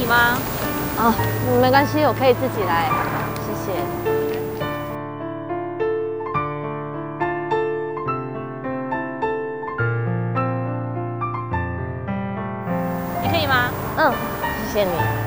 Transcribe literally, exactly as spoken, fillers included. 你吗？啊，没关系，我可以自己来，谢谢。 可以吗？嗯，谢谢你。